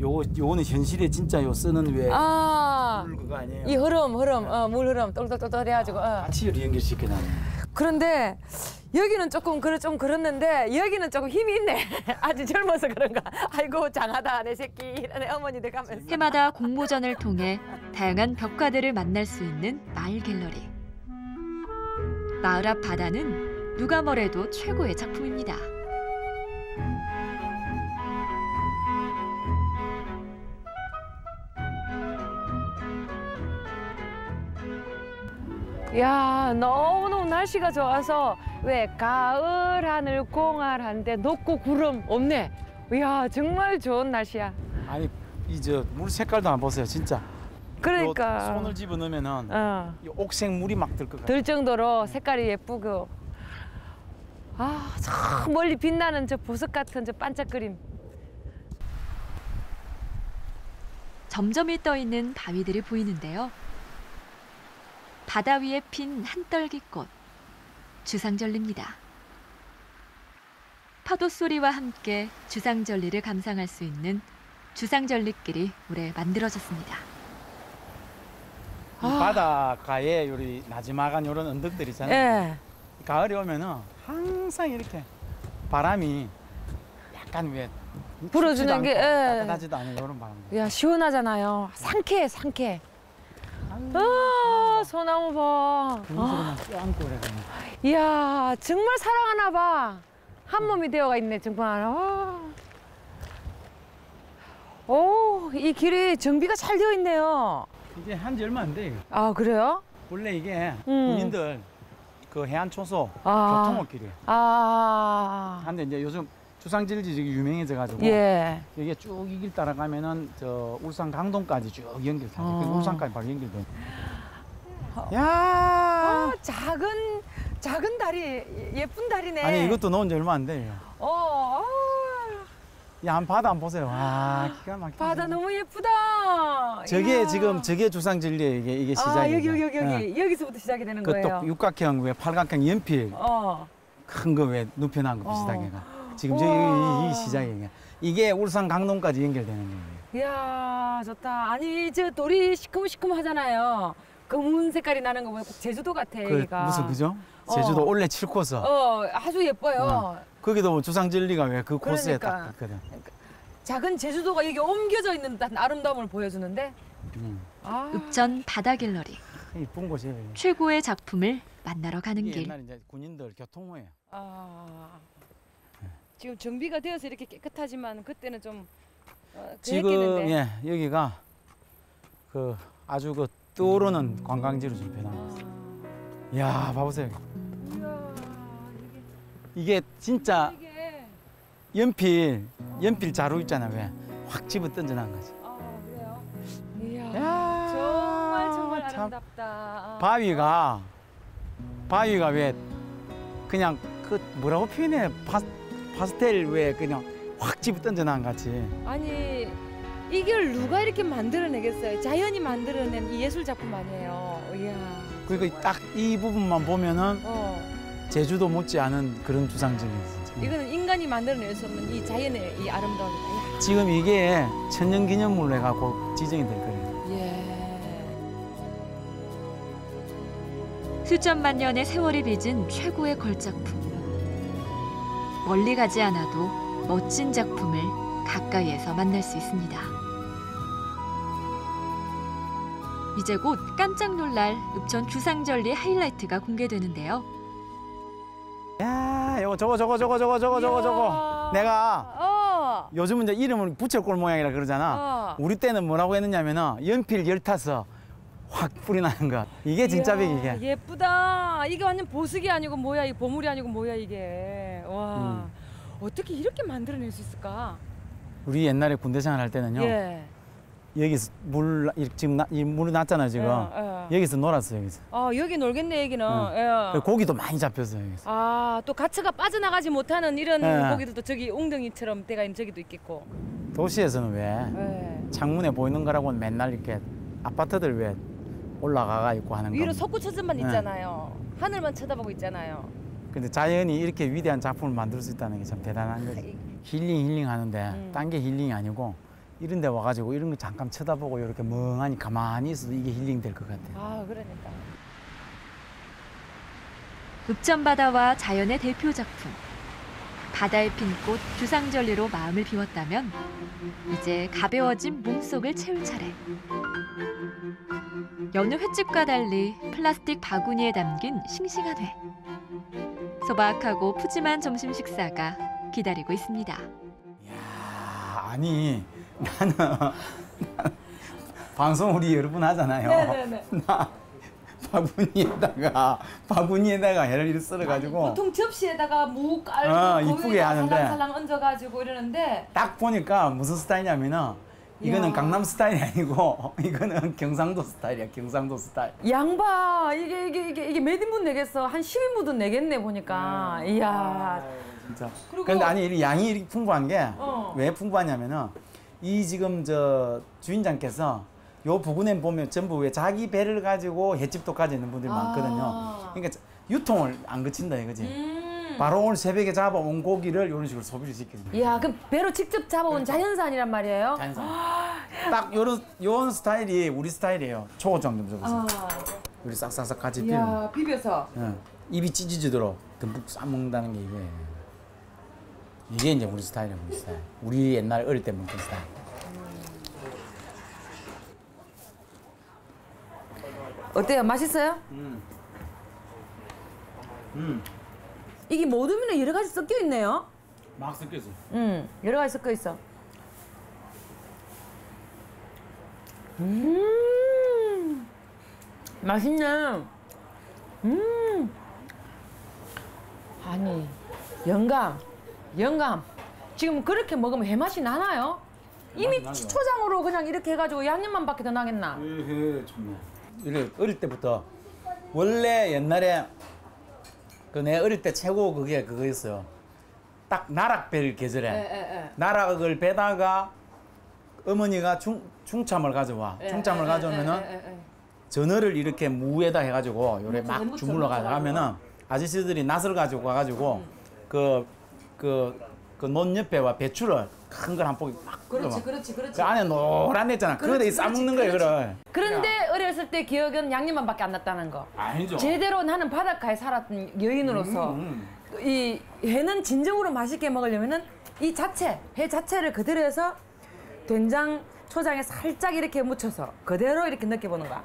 요거 요거는 현실에 진짜 요 쓰는 왜 아, 물 그거 아니에요? 이 흐름 흐름 어, 물 흐름 똘똘똘똘 해가지고 아, 어. 같이 연결시키나. 그런데 여기는 조금 그래 좀 그렇는데 여기는 조금 힘이 있네. 아주 젊어서 그런가. 아이고 장하다 내 새끼 내 어머니들 가면서. 해마다 공모전을 통해 다양한 벽화들을 만날 수 있는 마을 갤러리. 마을 앞 바다는 누가 뭐래도 최고의 작품입니다. 야, 너무너무 날씨가 좋아서 왜 가을 하늘 공활한데 높고 구름 없네. 이야, 정말 좋은 날씨야. 아니, 이 저 물 색깔도 안 보세요, 진짜. 그러니까. 손을 집어넣으면은 어. 이 옥색 물이 막 들 것 같아. 들 정도로 색깔이 예쁘고. 아, 저 멀리 빛나는 저 보석 같은 저 반짝거림. 점점이 떠 있는 바위들이 보이는데요. 바다 위에 핀 한떨기꽃, 주상절리입니다. 파도 소리와 함께 주상절리를 감상할 수 있는 주상절리길이 올해 만들어졌습니다. 아. 바닷가에 요리 나지막한 요런 언덕들 있잖아요. 예. 가을이 오면은 항상 이렇게 바람이 약간 위에 불어주는 게 따뜻하지도 않은 요런 바람. 야, 시원하잖아요. 상쾌해, 상쾌해. 아, 소나무 봐. 아. 이야, 정말 사랑하나 봐. 한 몸이 되어가 있네, 정말. 아. 오, 이 길이 정비가 잘 되어 있네요. 이제 한 지 얼마 안 돼요. 아, 그래요? 원래 이게 음. 군인들 그 해안 초소 아. 교통업 길이에요. 아. 근데 이제 요즘 주상절리 지역이 유명해져가지고 예. 여기 쭉 이 길 따라가면은 저 울산 강동까지 쭉 연결돼요. 어. 울산까지 바로 연결돼요. 야, 어, 작은 작은 다리 예쁜 다리네. 아니 이것도 놓은 지 얼마 안 돼요. 어, 야, 한 바다 안 보세요. 아, 기가 막히네. 바다 너무 예쁘다. 저게 이야. 지금 저게 주상절리에 이게 이게 시작이에요. 아, 여기 여기 여기 여기 어. 여기서부터 시작이 되는 그 거예요. 또 육각형 왜 팔각형 연필 어. 큰 거 왜 눕혀놓은 거 비슷하게가. 어. 지금 저기 시작이에요. 이게 울산 강동까지 연결되는 거예요. 이야, 좋다. 아니, 저 돌이 시큼시큼하잖아요. 검은 색깔이 나는 거 보면 꼭 제주도 같아, 그, 여기가. 무슨 그죠? 어. 제주도 원래 칠코스. 어, 아주 예뻐요. 어. 거기도 주상절리가 왜 그 코스에 그러니까. 딱 있거든. 작은 제주도가 여기 옮겨져 있는 듯한 아름다움을 보여주는데. 음. 아. 읍천 바다 갤러리. 이쁜 곳이에요. 최고의 작품을 만나러 가는 길. 옛날 이제 군인들 교통호예요. 아, 지금 정비가 되어서 이렇게 깨끗하지만 그때는 좀 어, 지금 예, 여기가 그 아주 그 떠오르는 관광지로 지금 변합니다. 아. 이야, 봐보세요. 이야, 이게, 이게 진짜 이게... 연필 연필 자루 있잖아, 왜 확 집어 던져난 거지. 아, 그래요? 이야, 이야 정말 정말 아름답다. 아. 바위가 바위가 왜 그냥 그 뭐라고 표현해, 파, 파스텔 왜 그냥 확 집어 던져난 같이. 아니 이걸 누가 이렇게 만들어내겠어요? 자연이 만들어낸 이 예술 작품 아니에요. 이야. 그러니까 딱 이 부분만 보면은 어. 제주도 못지않은 그런 주상절리. 이거는 인간이 만들어낼 수 없는 이 자연의 이 아름다움. 이야. 지금 이게 천연기념물로 해갖고 지정이 될 거예요. 예. 수천만 년의 세월이 빚은 최고의 걸작품. 멀리 가지 않아도 멋진 작품을 가까이에서 만날 수 있습니다. 이제 곧 깜짝 놀랄 읍천 주상절리 하이라이트가 공개되는데요. 야, 이거 저거 저거 저거 저거 저거 저거 저거. 내가 어. 요즘은 이제 이름을 부채꼴 모양이라 그러잖아. 어. 우리 때는 뭐라고 했느냐면은 연필 열 타서 확 뿌리 나는 거. 이게 진짜 백 이게. 예쁘다. 이게 완전 보석이 아니고 뭐야, 이 보물이 아니고 뭐야 이게. 와. 음. 어떻게 이렇게 만들어낼 수 있을까? 우리 옛날에 군대 생활할 때는요. 예. 여기서 물 지금 나, 이 물이 났잖아요 지금. 예, 예. 여기서 놀았어요 여기서. 아, 여기 놀겠네 여기는. 예. 예. 고기도 많이 잡혔어요 여기서. 아, 또 가츠가 빠져나가지 못하는 이런 예. 고기들도 저기 웅덩이처럼 때가 있는 저기도 있겠고. 도시에서는 왜 예. 창문에 보이는 거라고는 맨날 이렇게 아파트들 왜 올라가가 있고 하는 거. 위로 석구천만 예. 있잖아요. 하늘만 쳐다보고 있잖아요. 근데 자연이 이렇게 위대한 작품을 만들 수 있다는 게 참 대단한 거지. 힐링 힐링 하는데 음. 딴 게 힐링이 아니고 이런 데 와가지고 이런 거 잠깐 쳐다보고 이렇게 멍하니 가만히 있어도 이게 힐링 될 것 같아요. 아, 그러니까. 읍천바다와 자연의 대표 작품. 바다에 핀 꽃 주상절리로 마음을 비웠다면 이제 가벼워진 몸속을 채울 차례. 여느 횟집과 달리 플라스틱 바구니에 담긴 싱싱한 회. 소박하고 푸짐한 점심 식사가 기다리고 있습니다. 이야, 아니 나는, 나는 방송 우리 여러 번 하잖아요. 네네네. 나 바구니에다가 바구니에다가 해를 썰어가지고. 아니, 보통 접시에다가 무 깔고 어, 이쁘게 하는데 살랑살랑 얹어가지고 이러는데 딱 보니까 무슨 스타일이냐면은 이거는 강남 스타일이 아니고 이거는 경상도 스타일이야. 경상도 스타일. 양바 이게 이게 이게 이게 몇 인분 내겠어? 한 십 인분도 내겠네 보니까. 음. 이야. 아, 진짜. 그런데 아니 양이 풍부한 게 왜 어. 풍부하냐면은 이 지금 저 주인장께서 요 부근에 보면 전부 왜 자기 배를 가지고 횟집도까지 있는 분들이 아. 많거든요. 그러니까 유통을 안 거친다 이거지. 음. 바로 오늘 새벽에 잡아온 고기를 이런 식으로 소비를 시킵니다. 이야, 그럼 배로 직접 잡아온 자연산이란 말이에요? 자연산. 딱 요런, 요런 스타일이 우리 스타일이에요. 초고추장 좀 줘보세요. 아. 우리 싹싹싹 같이 비벼. 이야, 비벼서. 네. 입이 찢어지도록 듬뿍 싸먹는다는 게 이거예요. 이게 이제 우리 스타일이에요, 우리 스타일. 우리 옛날 어릴 때 먹던 스타일. 어때요? 맛있어요? 음. 음. 이게 모둠이랑 여러 가지 섞여 있네요. 막 섞여 있어. 응, 여러 가지 섞여 있어. 음, 맛있네. 음, 아니 영감, 영감. 지금 그렇게 먹으면 해맛이 나나요? 이미 나죠. 초장으로 그냥 이렇게 해가지고 양념만밖에 더 나겠나? 에헤, 정말. 이래 어릴 때부터 원래 옛날에. 그 내 어릴 때 최고 그게 그거였어요. 딱 나락 벨 계절에 에, 에, 에. 나락을 베다가 어머니가 중, 중참을 가져와. 에, 중참을 에, 가져오면은 에, 에, 에, 에. 전어를 이렇게 무에다 해가지고 요래 막 주물러 가면은 아저씨들이 낫을 가지고 와가지고 그 그 그 논 옆에와 배추를 큰 걸 한 포기 막. 그렇지, 그렇지, 그렇지. 그 안에 노란 데 있잖아. 그런데 이 싸먹는 거예요, 그걸. 그런데 야. 어렸을 때 기억은 양념만밖에 안 났다는 거. 아니죠. 제대로 나는 바닷가에 살았던 여인으로서 음. 이 회는 진정으로 맛있게 먹으려면은 이 자체, 회 자체를 그대로 해서 된장, 초장에 살짝 이렇게 묻혀서 그대로 이렇게 느껴보는 거야.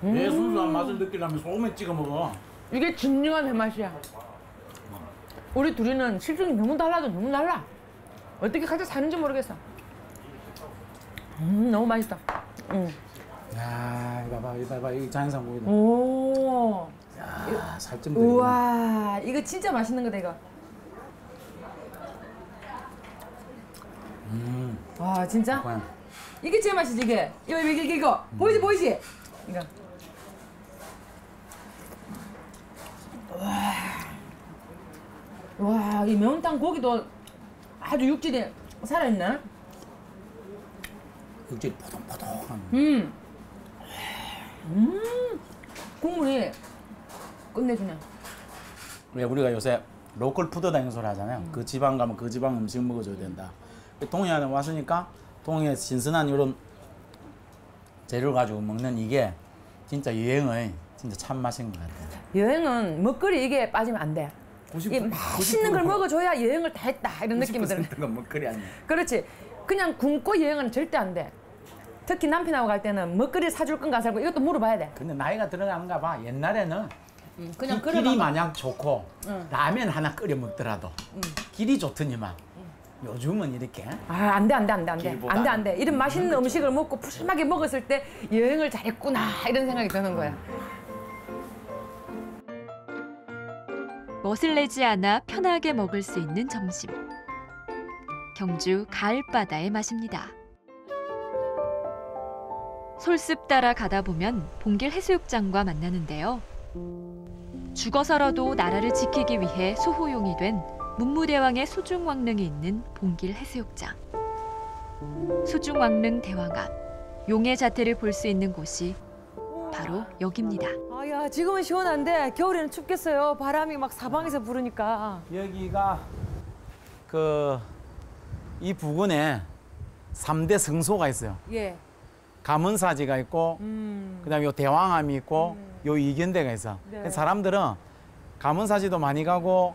내 순수한 맛을 느끼려면 소금에 찍어 먹어. 이게 진정한 내 맛이야. 우리 둘이는 실종이 너무 달라도 너무 달라. 어떻게 같이 사는지 모르겠어. 음, 너무 맛있다. 음. 야, 이거 봐봐, 이거 봐봐, 이 자연산 고기다. 오. 야, 살점 들리네. 우와, 이거 진짜 맛있는 거다 이거. 음. 와, 진짜? 고양. 이게 제일 맛있지 이게. 이거 이거 이거, 이거. 음. 보이지 보이지? 이거. 와. 와, 이 매운탕 고기도 아주 육질이 살아있네. 육질이 포동포동한. 음. 음. 국물이 끝내주네. 왜 우리가 요새 로컬 푸드 다니는 소리 하잖아요. 음. 그 지방 가면 그 지방 음식 먹어줘야 된다. 동해안에 왔으니까 동해 신선한 이런 재료 가지고 먹는 이게 진짜 여행의 진짜 참맛인 것 같아요. 여행은 먹거리 이게 빠지면 안 돼. 이게 맛있는 걸 먹어줘야 여행을 다 했다 이런 느낌이 드는 거야. 먹거리 아니야. 그렇지. 그냥 굶고 여행은 절대 안 돼. 특히 남편하고 갈 때는 먹거리 사줄 건가 살고 이것도 물어봐야 돼. 근데 나이가 들어가는가 봐. 옛날에는 음, 그냥 길이 걸어가면... 마냥 좋고 음. 라면 하나 끓여 먹더라도 음. 길이 좋더니만 음. 요즘은 이렇게 아, 안 돼, 안 돼, 안 돼, 안 돼. 안 돼, 안 돼. 이런 맛있는 음식을 먹고 푸짐하게 먹었을 때 여행을 잘했구나 이런 생각이 드는 거야. 음. 멋을 내지 않아 편하게 먹을 수 있는 점심. 경주 가을바다의 맛입니다. 솔숲 따라 가다 보면 봉길해수욕장과 만나는데요. 죽어서라도 나라를 지키기 위해 수호용이 된 문무대왕의 수중왕릉이 있는 봉길해수욕장. 수중왕릉 대왕암, 용의 자태를 볼 수 있는 곳이 바로 여기입니다. 야, 지금은 시원한데 겨울에는 춥겠어요. 바람이 막 사방에서 부르니까. 여기가 그 이 부근에 삼대 성소가 있어요. 예. 감은사지가 있고 음. 그다음에 요 대왕암이 있고 음. 요 이견대가 있어. 네. 사람들은 감은사지도 많이 가고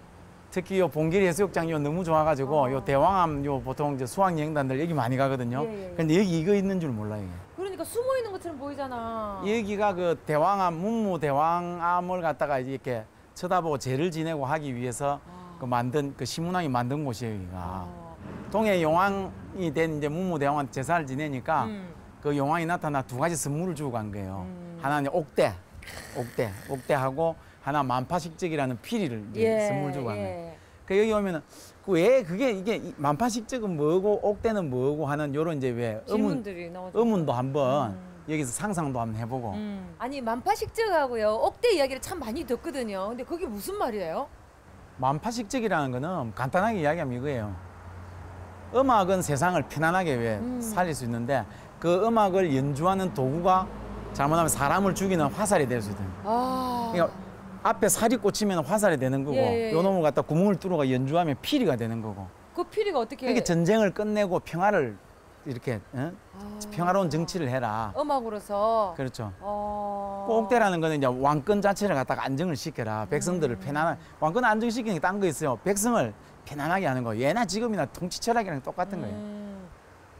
특히 요 봉길 해수욕장이 너무 좋아 가지고 아. 요 대왕암 요 보통 이제 수학 여행단들 여기 많이 가거든요. 예, 예. 근데 여기 이거 있는 줄 몰라요. 그러니까 숨어 있는 것처럼 보이잖아. 여기가 그 대왕암, 문무대왕암을 갖다가 이렇게 쳐다보고 제를 지내고 하기 위해서 아. 그 만든 그 신문왕이 만든 곳이에요. 여기가 아. 동해 용왕이 된 이제 문무대왕한테 제사를 지내니까 음. 그 용왕이 나타나 두 가지 선물을 주고 간 거예요. 음. 하나는 옥대, 옥대, 옥대하고 하나 만파식적이라는 피리를 예, 선물 주고 간 거예요. 예. 그 여기 오면은. 왜 그게 이게 만파식적은 뭐고 옥대는 뭐고 하는 요런 이제 왜 질문들이 의문, 의문도 한번 음. 여기서 상상도 한번 해보고 음. 아니 만파식적하고요 옥대 이야기를 참 많이 듣거든요. 근데 그게 무슨 말이에요? 만파식적이라는 거는 간단하게 이야기하면 이거예요. 음악은 세상을 편안하게 왜 음. 살릴 수 있는데 그 음악을 연주하는 도구가 잘못하면 사람을 죽이는 화살이 될 수 있거든요. 아. 그러니까 앞에 살이 꽂히면 화살이 되는 거고 예, 예, 예. 요 놈을 갖다 구멍을 뚫어가 연주하면 피리가 되는 거고 그 피리가 어떻게 이렇게 전쟁을 끝내고 평화를 이렇게 응? 아... 평화로운 정치를 해라 음악으로서 그렇죠. 아... 옥대라는 거는 이제 왕권 자체를 갖다가 안정을 시켜라 백성들을 음... 편안한 왕권 안정시키는 게 딴 거 있어요. 백성을 편안하게 하는 거 예나 지금이나 통치 철학이랑 똑같은 거예요. 음...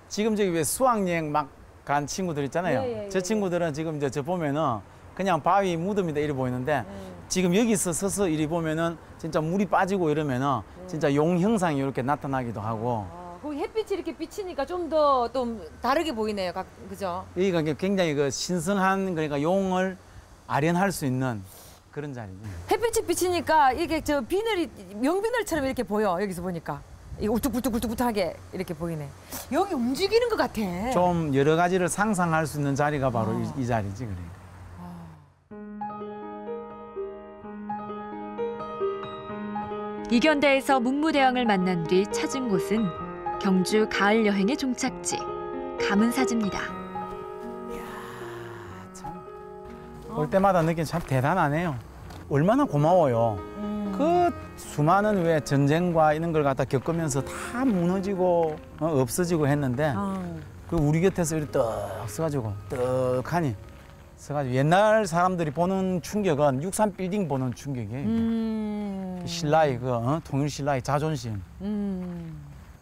지금 저기 왜 수학여행 막 간 친구들 있잖아요. 예, 예, 예, 저 친구들은 지금 이제 저 보면은 그냥 바위 무덤이다 이래 보이는데 음. 지금 여기서 서서 이리 보면은 진짜 물이 빠지고 이러면은 음. 진짜 용 형상이 이렇게 나타나기도 하고. 아, 거기 햇빛이 이렇게 비치니까 좀 더 좀 다르게 보이네요, 각, 그죠? 여기가 굉장히 그 신선한 그러니까 용을 아련할 수 있는 그런 자리. 햇빛이 비치니까 이게 저 비늘이 명비늘처럼 이렇게 보여 여기서 보니까. 이 울퉁불퉁불퉁불퉁하게 이렇게 보이네. 여기 움직이는 것 같아. 좀 여러 가지를 상상할 수 있는 자리가 바로 어. 이, 이 자리지 그러니까. 이견대에서 문무대왕을 만난 뒤 찾은 곳은 경주 가을 여행의 종착지, 감은사지입니다. 이야, 참. 올 때마다 느낌 참 대단하네요. 얼마나 고마워요. 음. 그 수많은 왜 전쟁과 이런 걸 갖다 겪으면서 다 무너지고 어, 없어지고 했는데 음. 그 우리 곁에서 이렇게 떡 서가지고 떡하니 서가지고 옛날 사람들이 보는 충격은 육삼 빌딩 보는 충격이에요. 음. 신라의 그 어? 통일신라의 자존심. 음.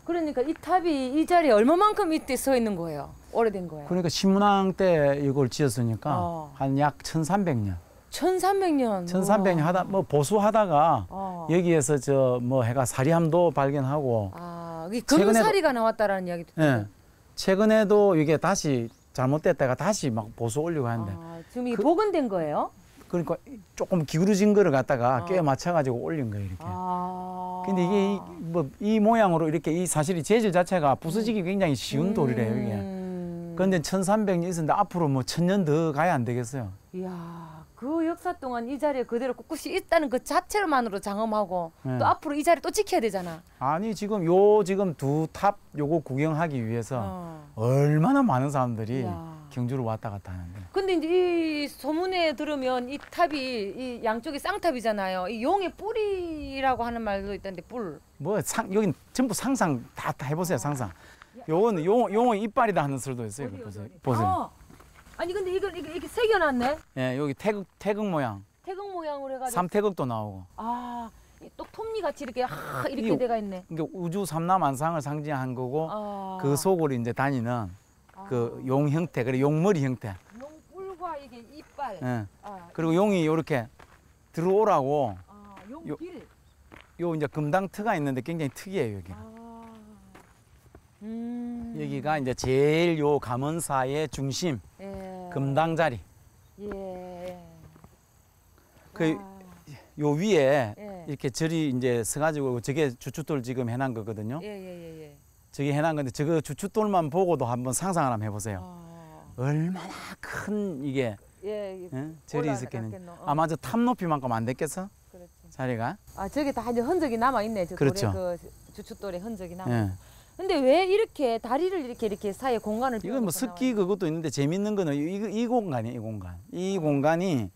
그러니까 이 탑이 이 자리에 얼마만큼 이때 서 있는 거예요? 오래된 거예요? 그러니까 신문왕 때 이걸 지었으니까 어. 한 약 천삼백 년. 천삼백 년. 천삼백 년 하다 뭐 보수하다가 어. 여기에서 저 뭐 해가 사리함도 발견하고. 아, 금사리가 나왔다라는 이야기도. 네. 최근에도 이게 다시 잘못됐다가 다시 막 보수 올리고 하는데. 아, 지금 이게 그, 복원된 거예요? 그러니까 조금 기울어진 거를 갖다가 꽤 아. 맞춰가지고 올린 거예요, 이렇게. 아. 근데 이게 이, 뭐, 이 모양으로 이렇게 이 사실이 재질 자체가 부서지기 굉장히 쉬운 음. 돌이래요, 이게. 근데 천삼백 년이 있었는데 앞으로 뭐 천 년 더 가야 안 되겠어요. 이야, 그 역사 동안 이 자리에 그대로 꿋꿋이 있다는 그 자체만으로 장엄하고 네. 또 앞으로 이 자리 또 지켜야 되잖아. 아니, 지금 요 지금 두 탑 요거 구경하기 위해서 어. 얼마나 많은 사람들이 이야. 경주로 왔다 갔다 하는데. 근데 이제 이 소문에 들으면 이 탑이 이 양쪽이 쌍탑이잖아요. 이 용의 뿔이라고 하는 말도 있던데 뿔. 뭐 상 여긴 전부 상상 다, 다 해보세요 어. 상상. 요건 용 용의 이빨이다 하는 소리도 있어요. 어디, 보세요. 어디, 어디. 보세요. 아, 아니 근데 이걸 이렇게, 이렇게 새겨놨네. 예, 여기 태극 태극 모양. 태극 모양으로 해가지고. 삼태극도 나오고. 아, 또 톱니 같이 이렇게 하, 이렇게 돼가 있네. 이게 우주 삼라만상을 상징한 거고 아. 그 속으로 이제 다니는. 그 용 형태, 그리고 용머리 형태. 용뿔과 이게 이빨. 네. 아, 그리고 용이 이렇게 들어오라고. 아, 용길. 요, 요 이제 금당트가 있는데 굉장히 특이해요 여기. 아. 음. 여기가 이제 제일 요 감언사의 중심. 예. 금당 자리. 예. 그 요 위에 예. 이렇게 절이 이제 서가지고 저게 주춧돌 지금 해놓은 거거든요. 예, 예, 예, 예. 저기 해놓은 건데 저거 주춧돌만 보고도 한번 상상을 한번 해보세요. 어... 얼마나 큰 이게 예, 예, 응? 절이 있었겠는지. 어. 아마 저 탑 높이만큼 안 됐겠어? 그렇지. 자리가? 아 저기 다 이제 흔적이 남아있네. 저 그렇죠. 그 주춧돌의 흔적이 남아. 예. 근데 왜 이렇게 다리를 이렇게 이렇게 사이에 공간을 이건 뭐 습기 그것도 있는데 재밌는 거는 이, 이 공간이에요. 이 공간. 이 어. 공간이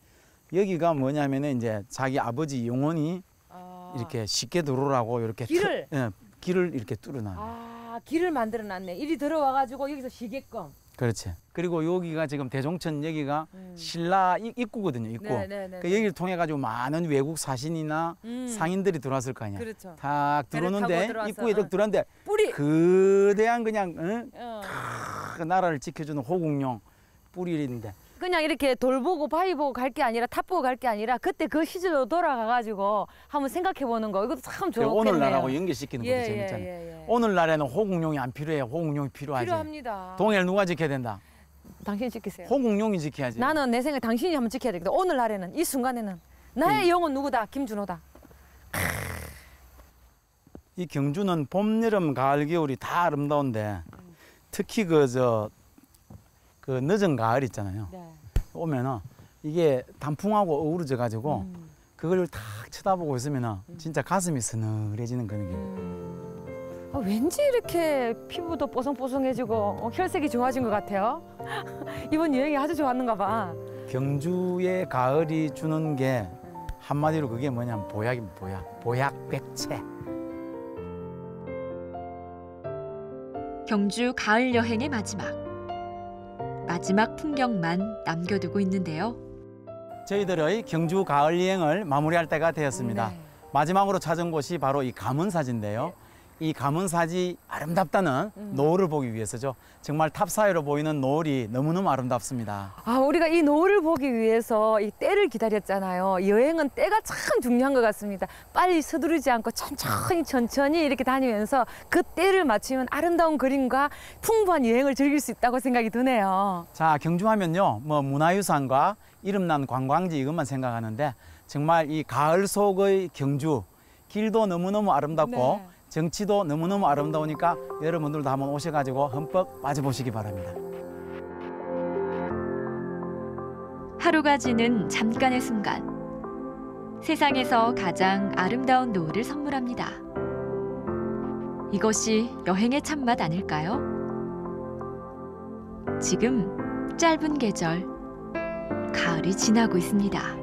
여기가 뭐냐면은 이제 자기 아버지 영혼이 어. 이렇게 쉽게 들어오라고 이렇게 길을 트, 예, 길을 이렇게 뚫어놔요. 아. 아, 길을 만들어놨네. 이리 들어와가지고 여기서 쉬게끔. 그렇지. 그리고 여기가 지금 대종천 여기가 음. 신라 입구거든요. 입구. 그러니까 여기를 통해가지고 많은 외국 사신이나 음. 상인들이 들어왔을 거 아니야. 그렇죠. 다 들어오는데 입구에 딱 들어왔는데 뿌리. 그대한 그냥 응? 어. 그 나라를 지켜주는 호국용 뿌리인데. 그냥 이렇게 돌 보고 바위 보고 갈 게 아니라 탑 보고 갈 게 아니라 그때 그 시절로 돌아가가지고 한번 생각해 보는 거 이것도 참 좋겠네요. 오늘날하고 연결시키는 거죠. 예, 예, 예, 예. 오늘날에는 호국용이 안 필요해요. 호국용이 필요하지. 필요합니다. 동해를 누가 지켜야 된다? 당신이 지키세요. 호국용이 지켜야지. 나는 내 생각에 당신이 한번 지켜야 되겠다. 오늘날에는 이 순간에는 나의 음. 영혼 누구다? 김준호다. 이 경주는 봄, 여름, 가을, 겨울이 다 아름다운데 음. 특히 그 저 그 늦은 가을 있잖아요. 네. 오면은 이게 단풍하고 어우러져 가지고 음. 그걸 탁 쳐다보고 있으면은 음. 진짜 가슴이 서늘해지는 그런 게. 음. 아, 왠지 이렇게 피부도 뽀송뽀송해지고 어, 혈색이 좋아진 것 같아요. 이번 여행이 아주 좋았는가 봐. 경주의 가을이 주는 게 한마디로 그게 뭐냐면 보약입니다. 보약. 보약백채. 경주 가을 여행의 마지막. 마지막 풍경만 남겨두고 있는데요. 저희들의 경주 가을 여행을 마무리할 때가 되었습니다. 네. 마지막으로 찾은 곳이 바로 이 가문사지인데요. 네. 이 가문사지 아름답다는 음. 노을을 보기 위해서죠. 정말 탑 사이로 보이는 노을이 너무너무 아름답습니다. 아, 우리가 이 노을을 보기 위해서 이 때를 기다렸잖아요. 여행은 때가 참 중요한 것 같습니다. 빨리 서두르지 않고 천천히 천천히 이렇게 다니면서 그 때를 맞추면 아름다운 그림과 풍부한 여행을 즐길 수 있다고 생각이 드네요. 자, 경주하면요. 뭐 문화유산과 이름난 관광지 이것만 생각하는데 정말 이 가을 속의 경주, 길도 너무너무 아름답고 네. 정치도 너무너무 아름다우니까 여러분들도 한번 오셔가지고 흠뻑 빠져보시기 바랍니다. 하루가 지는 잠깐의 순간. 세상에서 가장 아름다운 노을을 선물합니다. 이것이 여행의 참맛 아닐까요? 지금 짧은 계절, 가을이 지나고 있습니다.